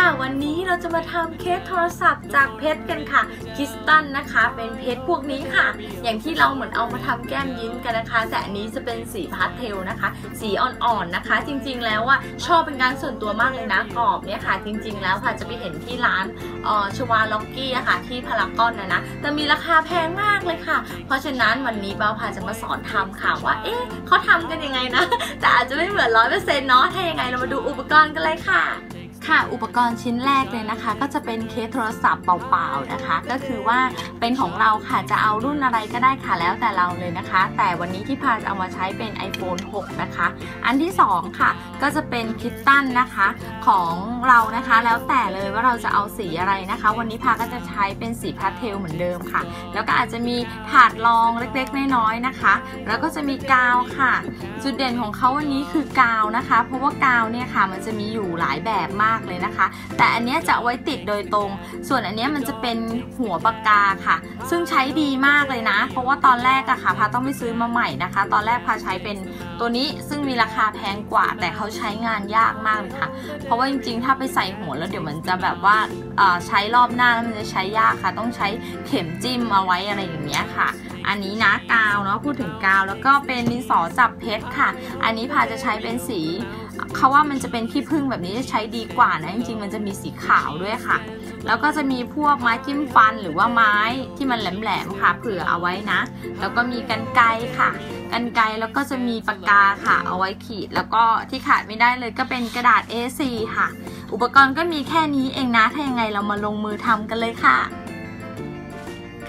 ค่ะวันนี้เราจะมาทำเค้กโทรศัพท์จากเพชรกันค่ะคิสตันนะคะเป็นเพชรพวกนี้ค่ะอย่างที่เราเหมือนเอามาทำแก้มยิ้มกันนะคะแต่อันนี้จะเป็นสีพาสเทลนะคะสีอ่อนๆนะคะจริงๆแล้วว่าชอบเป็นการส่วนตัวมากเลยนะกรอบเนี่ยค่ะจริงๆแล้วค่ะจะไปเห็นที่ร้านชวาล็อกกี้อะค่ะที่พารากอนนะแต่มีราคาแพงมากเลยค่ะเพราะฉะนั้นวันนี้เบาพาจะมาสอนทำค่ะว่าเอ๊ะเขาทำกันยังไงนะแต่อาจจะไม่เหมือน 100% เนาะถ้ายังไงเรามาดูอุปกรณ์กันเลยค่ะค่ะอุปกรณ์ชิ้นแรกเลยนะคะก็จะเป็นเคสโทรศัพท์เปล่าๆนะคะก็คือว่าเป็นของเราค่ะจะเอารุ่นอะไรก็ได้ค่ะแล้วแต่เราเลยนะคะแต่วันนี้ที่พาจะเอามาใช้เป็น iPhone 6 นะคะอันที่2ค่ะก็จะเป็นคิสตันนะคะของเรานะคะแล้วแต่เลยว่าเราจะเอาสีอะไรนะคะวันนี้พาก็จะใช้เป็นสีพาสเทลเหมือนเดิมค่ะแล้วก็อาจจะมีถาดรองเล็กๆน้อยๆนะคะแล้วก็จะมีกาวค่ะจุดเด่นของเขาวันนี้คือกาวนะคะเพราะว่ากาวเนี่ยค่ะมันจะมีอยู่หลายแบบมากเลยนะคะแต่อันนี้จะไว้ติดโดยตรงส่วนอันนี้มันจะเป็นหัวปากกาค่ะซึ่งใช้ดีมากเลยนะเพราะว่าตอนแรกอะค่ะพาต้องไปซื้อมาใหม่นะคะตอนแรกพาใช้เป็นตัวนี้ซึ่งมีราคาแพงกว่าแต่เขาใช้งานยากมากเลยค่ะเพราะว่าจริงๆถ้าไปใส่หัวแล้วเดี๋ยวมันจะแบบว่าใช้รอบหน้ามันจะใช้ยากค่ะต้องใช้เข็มจิ้มเอาไว้อะไรอย่างเงี้ยค่ะอันนี้นะกาวเนาะพูดถึงกาวแล้วก็เป็นดินสอจับเพชรค่ะอันนี้พาจะใช้เป็นสีเขาว่ามันจะเป็นขี้ผึ้งแบบนี้จะใช้ดีกว่านะจริงๆมันจะมีสีขาวด้วยค่ะแล้วก็จะมีพวกไม้จิ้มฟันหรือว่าไม้ที่มันแหลมๆค่ะเผื่อเอาไว้นะแล้วก็มีกรรไกรค่ะกรรไกรแล้วก็จะมีปากกาค่ะเอาไว้ขีดแล้วก็ที่ขาดไม่ได้เลยก็เป็นกระดาษ A4 ค่ะอุปกรณ์ก็มีแค่นี้เองนะถ้ายังไงเรามาลงมือทำกันเลยค่ะ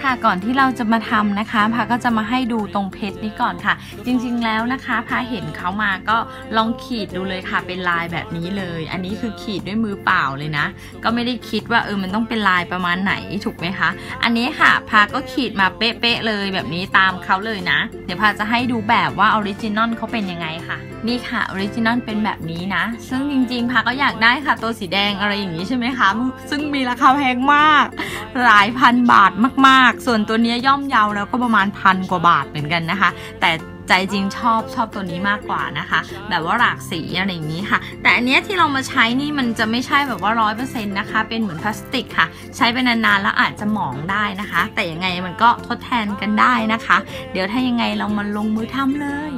ค่ะก่อนที่เราจะมาทำนะคะพาก็จะมาให้ดูตรงเพชรนี้ก่อนค่ะจริงๆแล้วนะคะพาเห็นเขามาก็ลองขีดดูเลยค่ะเป็นลายแบบนี้เลยอันนี้คือขีดด้วยมือเปล่าเลยนะก็ไม่ได้คิดว่ามันต้องเป็นลายประมาณไหนถูกไหมคะอันนี้ค่ะพาก็ขีดมาเป๊ะๆเลยแบบนี้ตามเขาเลยนะเดี๋ยวพาจะให้ดูแบบว่าออริจินอลเขาเป็นยังไงค่ะนี่ค่ะออริจินอลเป็นแบบนี้นะซึ่งจริงๆพาก็อยากได้ค่ะตัวสีแดงอะไรอย่างนี้ใช่ไหมคะซึ่งมีราคาแพงมากหลายพันบาทมากๆส่วนตัวนี้ย่อมเยาแล้วก็ประมาณ1,000 กว่าบาทเหมือนกันนะคะแต่ใจจริงชอบตัวนี้มากกว่านะคะแบบว่าหลากสีอะไรอย่างนี้ค่ะแต่อันนี้ที่เรามาใช้นี่มันจะไม่ใช่แบบว่า 100% นะคะเป็นเหมือนพลาสติกค่ะใช้ไปนานๆแล้วอาจจะหมองได้นะคะแต่ยังไงมันก็ทดแทนกันได้นะคะเดี๋ยวถ้ายังไงเรามาลงมือทำเลย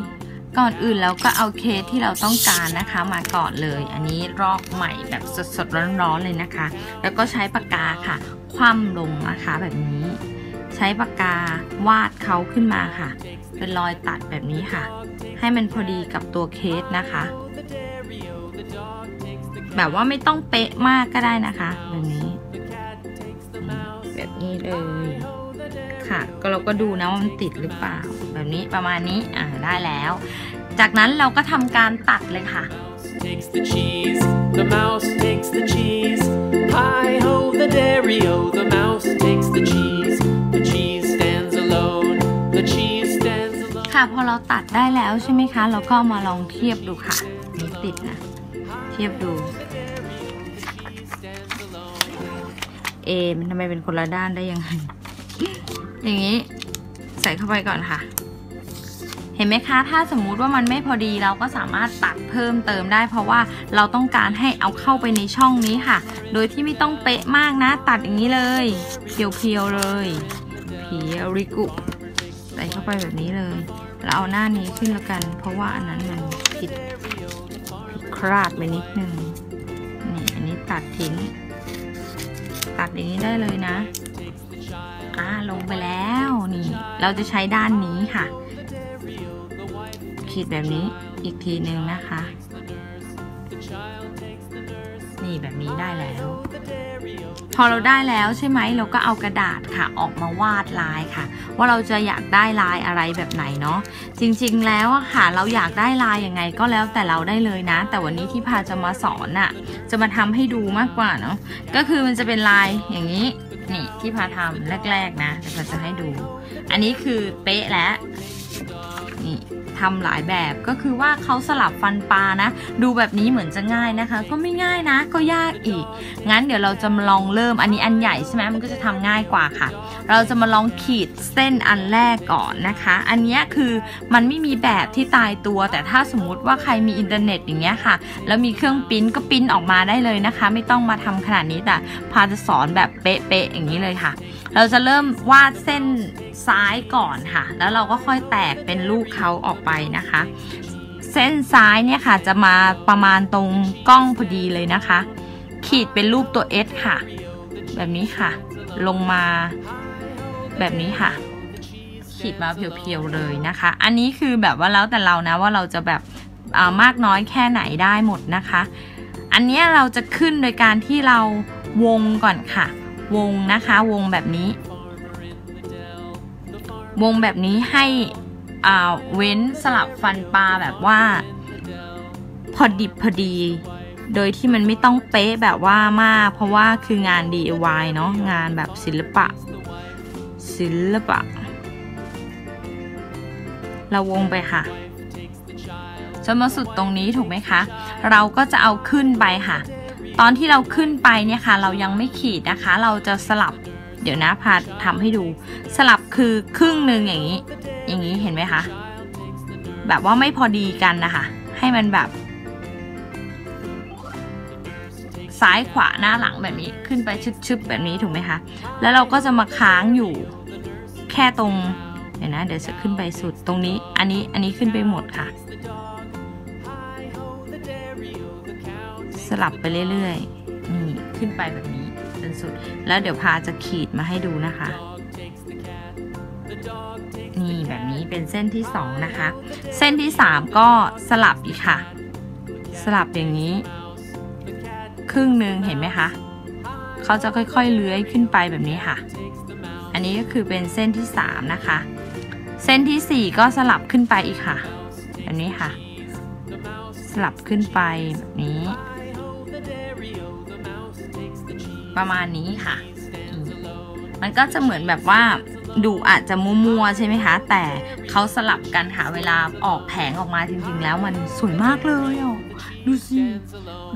ก่อนอื่นแล้วก็เอาเคสที่เราต้องการนะคะมาก่อนเลยอันนี้รอกใหม่แบบสดๆร้อนๆเลยนะคะแล้วก็ใช้ปากกาค่ะคว่ำลงนะคะแบบนี้ใช้ปากกาวาดเขาขึ้นมาค่ะเป็นรอยตัดแบบนี้ค่ะให้มันพอดีกับตัวเคสนะคะแบบว่าไม่ต้องเป๊ะมากก็ได้นะคะแบบนี้แบบนี้เลยค่ะก็เราก็ดูนะว่ามันติดหรือเปล่าแบบนี้ประมาณนี้ได้แล้วจากนั้นเราก็ทำการตัดเลยค่ะค่ะพอเราตัดได้แล้วใช่ไหมคะเราก็มาลองเทียบดูค่ะมีติดนะเทียบดูมันทำไมเป็นคนละด้านได้ยังไงอย่างนี้ใส่เข้าไปก่อนค่ะเห็นไหมคะถ้าสมมุติว่ามันไม่พอดีเราก็สามารถตัดเพิ่มเติมได้เพราะว่าเราต้องการให้เอาเข้าไปในช่องนี้ค่ะโดยที่ไม่ต้องเป๊ะมากนะตัดอย่างนี้เลยเพียวๆเลยผีอริกุใส่เข้าไปแบบนี้เลยเราเอาหน้านี้ขึ้นแล้วกันเพราะว่าอันนั้นมันผิดคลาดไปนิดนึงนี่อันนี้ตัดทิ้งตัดอย่างนี้ได้เลยนะลงไปแล้วนี่เราจะใช้ด้านนี้ค่ะขีดแบบนี้อีกทีหนึ่งนะคะนี่แบบนี้ได้แล้วพอเราได้แล้วใช่ไหมเราก็เอากระดาษค่ะออกมาวาดลายค่ะว่าเราจะอยากได้ลายอะไรแบบไหนเนาะจริงๆแล้วอะค่ะเราอยากได้ลายยังไงก็แล้วแต่เราได้เลยนะแต่วันนี้ที่พาจะมาสอนอะจะมาทำให้ดูมากกว่าเนาะก็คือมันจะเป็นลายอย่างนี้นี่ที่พาทำแรกๆนะพาจะให้ดูอันนี้คือเป๊ะแล้วนี่ ทำหลายแบบก็คือว่าเขาสลับฟันปลานะดูแบบนี้เหมือนจะง่ายนะคะก็ไม่ง่ายนะก็ยากอีกงั้นเดี๋ยวเราจะมาลองเริ่มอันนี้อันใหญ่ใช่ไหมมันก็จะทำง่ายกว่าค่ะเราจะมาลองขีดเส้นอันแรกก่อนนะคะอันนี้คือมันไม่มีแบบที่ตายตัวแต่ถ้าสมมุติว่าใครมีอินเทอร์เน็ตอย่างเงี้ยค่ะแล้วมีเครื่องปริ้นก็ปริ้นออกมาได้เลยนะคะไม่ต้องมาทำขนาดนี้แต่พาจะสอนแบบเป๊ะๆอย่างนี้เลยค่ะเราจะเริ่มวาดเส้นซ้ายก่อนค่ะแล้วเราก็ค่อยแตกเป็นลูกเขาออกไปนะคะเส้นซ้ายเนี่ยค่ะจะมาประมาณตรงกล้องพอดีเลยนะคะขีดเป็นรูปตัว S ค่ะแบบนี้ค่ะลงมาแบบนี้ค่ะขีดมาเพียวๆเลยนะคะอันนี้คือแบบว่าแล้วแต่เรานะว่าเราจะแบบมากน้อยแค่ไหนได้หมดนะคะอันนี้เราจะขึ้นโดยการที่เราวงก่อนค่ะวงนะคะวงแบบนี้วงแบบนี้ให้เว้นสลับฟันปลาแบบว่าพอดิบพอดีโดยที่มันไม่ต้องเป๊ะแบบว่ามากเพราะว่าคืองาน DIY เนาะงานแบบศิลปะเราวงไปค่ะจนมาสุดตรงนี้ถูกไหมคะเราก็จะเอาขึ้นไปค่ะตอนที่เราขึ้นไปเนี่ยค่ะเรายังไม่ขีดนะคะเราจะสลับเดี๋ยวนะพาทำให้ดูสลับคือครึ่งหนึ่งอย่างนี้เห็นไหมคะแบบว่าไม่พอดีกันนะคะให้มันแบบซ้ายขวาหน้าหลังแบบนี้ขึ้นไปชึบๆแบบนี้ถูกไหมคะแล้วเราก็จะมาค้างอยู่แค่ตรงเดี๋ยวนะเดี๋ยวจะขึ้นไปสุดตรงนี้อันนี้ขึ้นไปหมดค่ะสลับไปเรื่อยๆนี่ขึ้นไปแบบนี้จนสุดแล้วเดี๋ยวพาจะขีดมาให้ดูนะคะนี่แบบนี้เป็นเส้นที่2นะคะเส้นที่3ก็สลับอีกค่ะสลับอย่างนี้ครึ่งหนึ่งเห็นไหมคะเขาจะค่อยๆเลื้อยขึ้นไปแบบนี้ค่ะอันนี้ก็คือเป็นเส้นที่3นะคะเส้นที่4ก็สลับขึ้นไปอีกค่ะแบบนี้ค่ะสลับขึ้นไปแบบนี้ประมาณนี้ค่ะมันก็จะเหมือนแบบว่าดูอาจจะมัวๆใช่ไหมคะแต่เขาสลับกันหาเวลาออกแผงออกมาจริงๆแล้วมันสวยมากเลยอ่ะดูสิ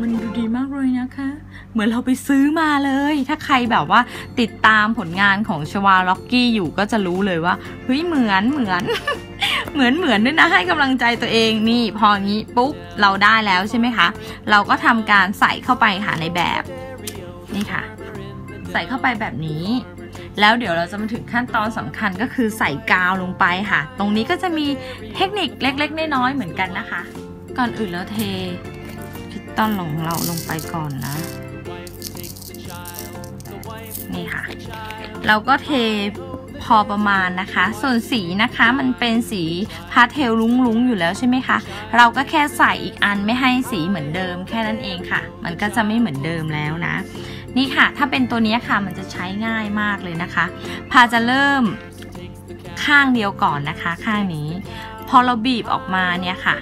มันดูดีมากเลยนะคะเหมือนเราไปซื้อมาเลยถ้าใครแบบว่าติดตามผลงานของชวาล็อกกี้อยู่ก็จะรู้เลยว่าเฮ้ยเหมือนด้วยนะให้กำลังใจตัวเองนี่พองี้ปุ๊บเราได้แล้วใช่ไหมคะเราก็ทำการใส่เข้าไปค่ะในแบบนี่ค่ะใส่เข้าไปแบบนี้แล้วเดี๋ยวเราจะมาถึงขั้นตอนสำคัญก็คือใส่กาวลงไปค่ะตรงนี้ก็จะมีเทคนิคเล็กๆน้อยๆเหมือนกันนะคะก่อนอื่นเราเทพิสตอนของเราลงไปก่อนนะนี่ค่ะเราก็เทพอประมาณนะคะส่วนสีนะคะมันเป็นสีพาสเทลลุ้งๆอยู่แล้วใช่ไหมคะเราก็แค่ใส่อีกอันไม่ให้สีเหมือนเดิมแค่นั้นเองค่ะมันก็จะไม่เหมือนเดิมแล้วนะนี่ค่ะถ้าเป็นตัวนี้ค่ะมันจะใช้ง่ายมากเลยนะคะพาจะเริ่มข้างเดียวก่อนนะคะข้างนี้พอเราบีบออกมาเนี่ยค่ะ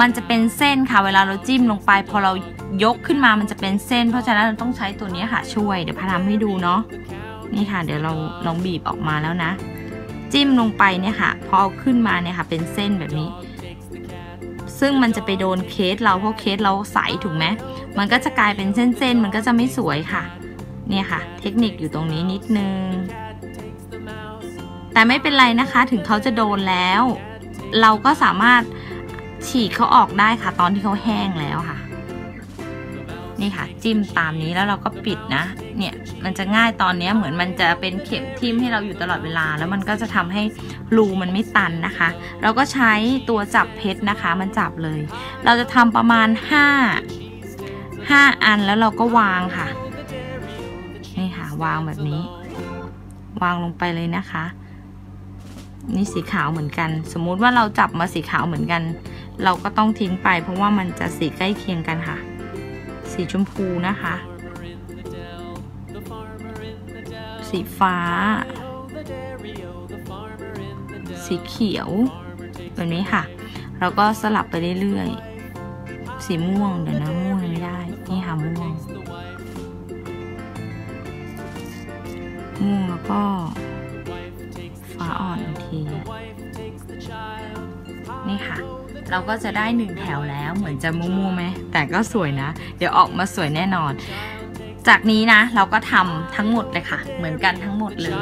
มันจะเป็นเส้นค่ะเวลาเราจิ้มลงไปพอเรายกขึ้นมามันจะเป็นเส้นเพราะฉะนั้นเราต้องใช้ตัวนี้ค่ะช่วยเดี๋ยวพาทำให้ดูเนาะนี่ค่ะเดี๋ยวเราลองบีบออกมาแล้วนะจิ้มลงไปเนี่ยค่ะพอเอาขึ้นมาเนี่ยค่ะเป็นเส้นแบบนี้ซึ่งมันจะไปโดนเคสเราเพราะเคสเราใสถูกไหมมันก็จะกลายเป็นเส้นๆมันก็จะไม่สวยค่ะเนี่ยค่ะเทคนิคอยู่ตรงนี้นิดนึงแต่ไม่เป็นไรนะคะถึงเขาจะโดนแล้วเราก็สามารถฉีกเขาออกได้ค่ะตอนที่เขาแห้งแล้วค่ะนี่ค่ะจิ้มตามนี้แล้วเราก็ปิดนะเนี่ยมันจะง่ายตอนนี้เหมือนมันจะเป็นเข็มทิ่มให้เราอยู่ตลอดเวลาแล้วมันก็จะทำให้รูมันไม่ตันนะคะเราก็ใช้ตัวจับเพชรนะคะมันจับเลยเราจะทำประมาณ5 อันแล้วเราก็วางค่ะนี่ค่ะวางแบบนี้วางลงไปเลยนะคะนี่สีขาวเหมือนกันสมมุติว่าเราจับมาสีขาวเหมือนกันเราก็ต้องทิ้งไปเพราะว่ามันจะสีใกล้เคียงกันค่ะสีชมพูนะคะสีฟ้าสีเขียวแบบนี้ค่ะเราก็สลับไปเรื่อยๆสีม่วงเดี๋ยวนะม่วงไม่ได้นี่ค่ะม่วงแล้วก็ฟ้า ะอ่อนอีกทีนี่ค่ะเราก็จะได้1แถวแล้วเหมือนจะมั่วๆไหมแต่ก็สวยนะเดี๋ยวออกมาสวยแน่นอนจากนี้นะเราก็ทำทั้งหมดเลยค่ะเหมือนกันทั้งหมดเลย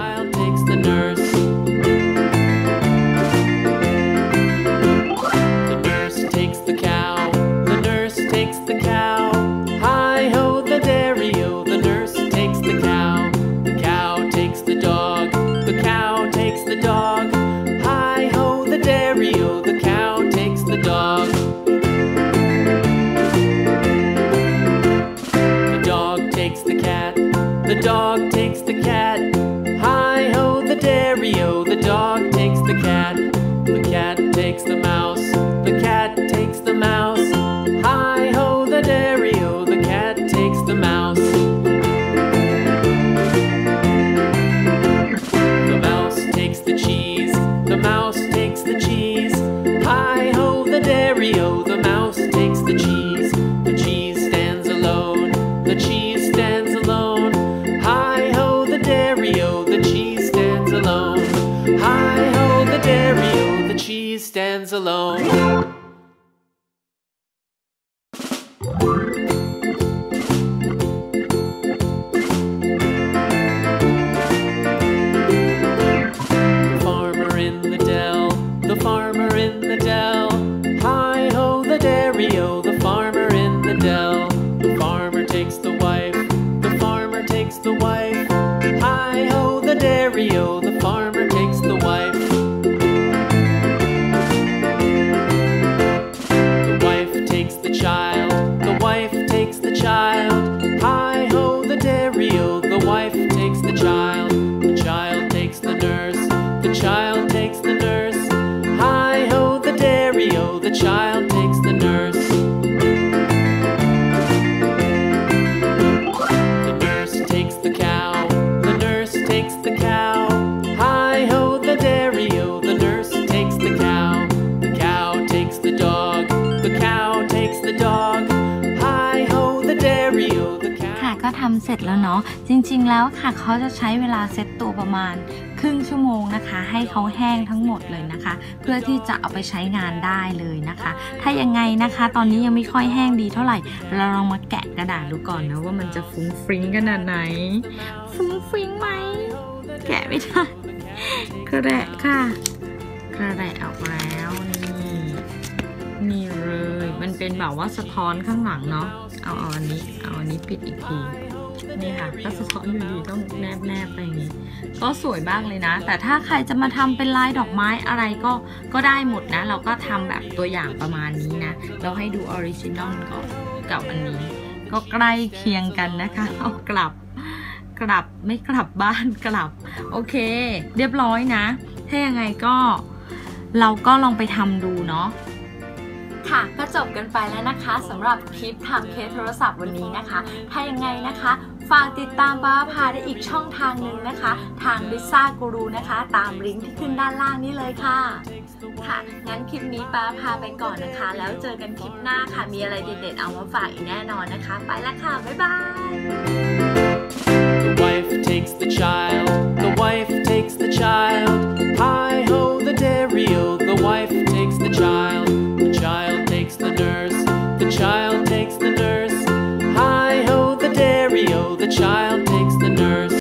The dog takes the cat. Hi-ho, the dairy-o. The dog takes the cat. The cat takes the mouse. The cat takes the mouse. Hi-ho, the dairy-o. The cat takes the mouse. The mouse takes the cheese. The mouse takes the cheese. Hi-ho, the dairy-o. The mouse takes the cheese. The cheese stands alone. The cheese stands alone.Stands alone. The farmer in the dell, the farmer in the dell. Hi-ho, the dairy-o, the farmer in the dell. The farmer takes the wife, the farmer takes the wife. Hi-ho, the dairy-o, the farmer takes the wife.The wife takes the child. Hi-ho, the dairy-o. The wife takes the child. The child takes the nurse. The child takes the nurse. Hi-ho, the dairy-o. The child takes the nurse. The nurse takes the cow. The nurse takes the cow. Hi-ho, the dairy-o. The nurse takes the cow. The cow takes the dog. The cow takes the dog.ค่ะก็ทำเสร็จแล้วเนาะจริงๆแล้วค่ะเขาจะใช้เวลาเซตตัวประมาณครึ่งชั่วโมงนะคะให้เขาแห้งทั้งหมดเลยนะคะเพื่อที่จะเอาไปใช้งานได้เลยนะคะถ้ายังไงนะคะตอนนี้ยังไม่ค่อยแห้งดีเท่าไหร่เราลองมาแกะกระดาษดูก่อนนะว่ามันจะฟุ้งฟริ้งขนาดไหนฟุ้งฟริ้งไหมแกะไม่ได้กระดาษค่ะกระดาษออกแล้วนี่เลยมันเป็นแบบว่าสะท้อนข้างหลังเนาะเอาอันนี้ปิดอีกทีนี่ค่ะถ้าสะท้อนอยู่ดีต้องแนบไปอย่างนี้ก็สวยมากเลยนะแต่ถ้าใครจะมาทำเป็นลายดอกไม้อะไรก็ได้หมดนะเราก็ทำแบบตัวอย่างประมาณนี้นะเราให้ดูออริจินอลก่อนกับอันนี้ก็ใกล้เคียงกันนะคะเอากลับไม่กลับบ้านกลับโอเคเรียบร้อยนะถ้ายังไงก็เราก็ลองไปทำดูเนาะค่ะก็จบกันไปแล้วนะคะสำหรับคลิปทำเคสโทรศัพท์วันนี้นะคะถ้ายังไงนะคะฝากติดตามป้าพาได้อีกช่องทางหนึ่งนะคะทางลิซ่ากูรูนะคะตามลิงก์ที่ขึ้นด้านล่างนี้เลยค่ะค่ะงั้นคลิปนี้ป้าพาไปก่อนนะคะแล้วเจอกันคลิปหน้าค่ะมีอะไรเด็ดๆเอามาฝากอีกแน่นอนนะคะไปละค่ะบ๊ายบาย The wife takes the child. The wife takes the child. Hi ho